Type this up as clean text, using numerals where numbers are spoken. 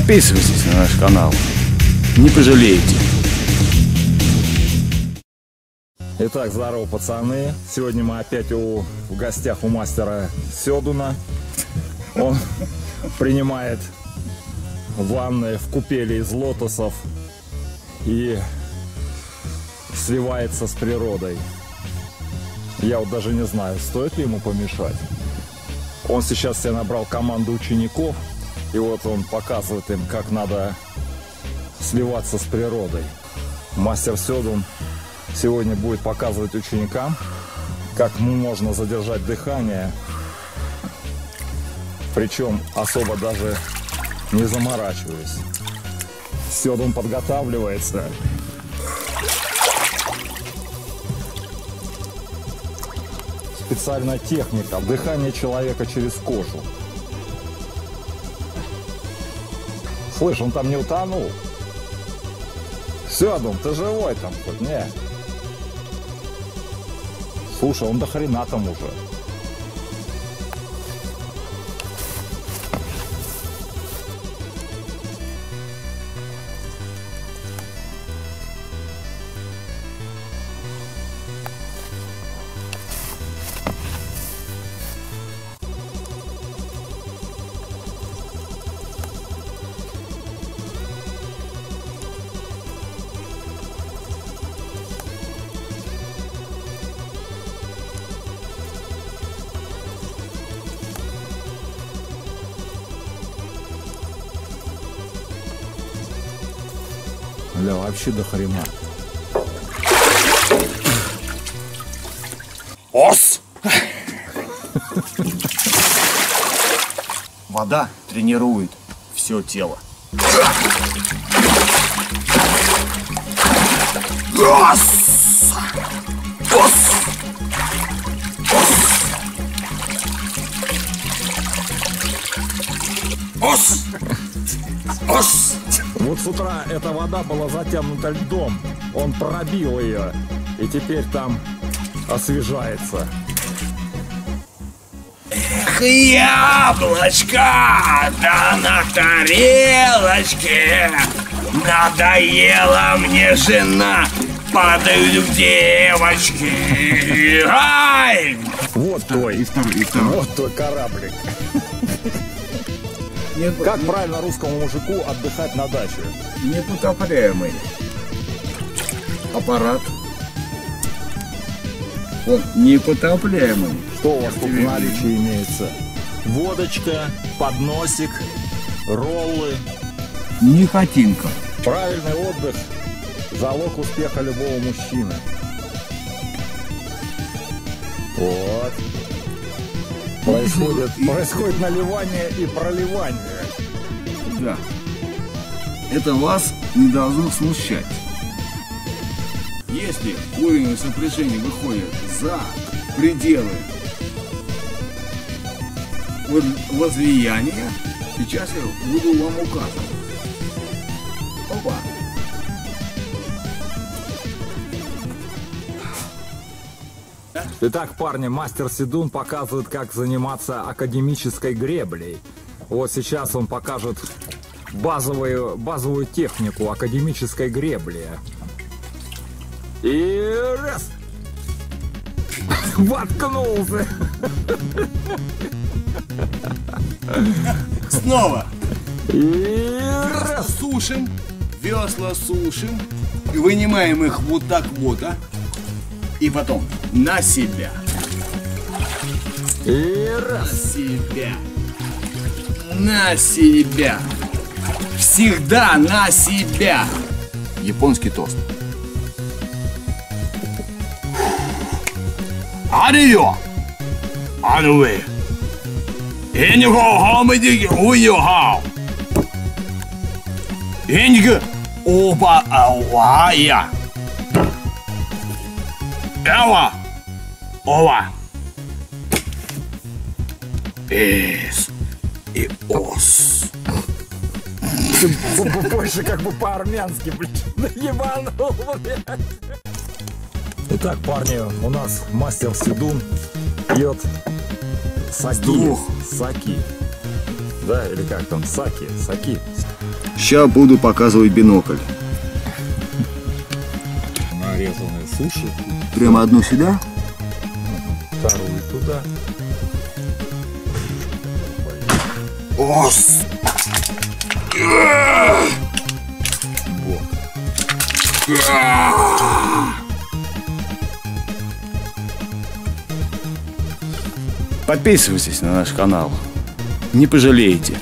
Подписывайтесь на наш канал. Не пожалеете. Итак, здорово, пацаны. Сегодня мы опять в гостях у мастера Седуна. Он принимает ванны в купели из лотосов и сливается с природой. Я вот даже не знаю, стоит ли ему помешать. Он сейчас себе набрал команду учеников, и вот он показывает им, как надо сливаться с природой. Мастер Седун сегодня будет показывать ученикам, как можно задержать дыхание, причем особо даже не заморачиваясь. Седун подготавливается. Специальная техника. Дыхание человека через кожу. Слышь, он там не утонул? Седун, ты живой там хоть? Не. Слушай, он до хрена там уже. Бля, вообще до хрена. Ос! Вода тренирует все тело. Ос! Ос! Ос! Ос! Вот с утра эта вода была затянута льдом, он пробил ее, и теперь там освежается. Эх, яблочко, да на тарелочке, надоела мне жена, падают в девочки. Ай! Вот твой, вот твой кораблик. Как правильно русскому мужику отдыхать на даче? Непотопляемый аппарат. Вот непотопляемый. Что у вас тут в наличии имеется? Водочка, подносик, роллы. Нехотинка. Правильный отдых — залог успеха любого мужчины. Вот. Происходит наливание и проливание. Да. Это вас не должно смущать. Если уровень сопряжения выходит за пределы возлияния, сейчас я буду вам указывать. Опа. Итак, парни, мастер Седун показывает, как заниматься академической греблей. Вот сейчас он покажет базовую технику академической гребли. И раз! Воткнулся! Снова! И раз! Сушим, весла сушим, вынимаем их вот так вот, а? И потом на себя. И раз. На себя. На себя. Всегда на себя. Японский тост. Адио. Адуэ. Иньго хамиди уйо. Иньго оба ауая. Эва. Ова. Эс. И ос. Больше как бы по-армянски, блядь. Наебанул, блядь. Итак, парни, у нас мастер Седун пьет саки. Саки. Да, или как там? Саки. Ща буду показывать бинокль. Нарезанные суши. Прямо одну сюда? Вторую туда. О! Подписывайтесь на наш канал. Не пожалеете.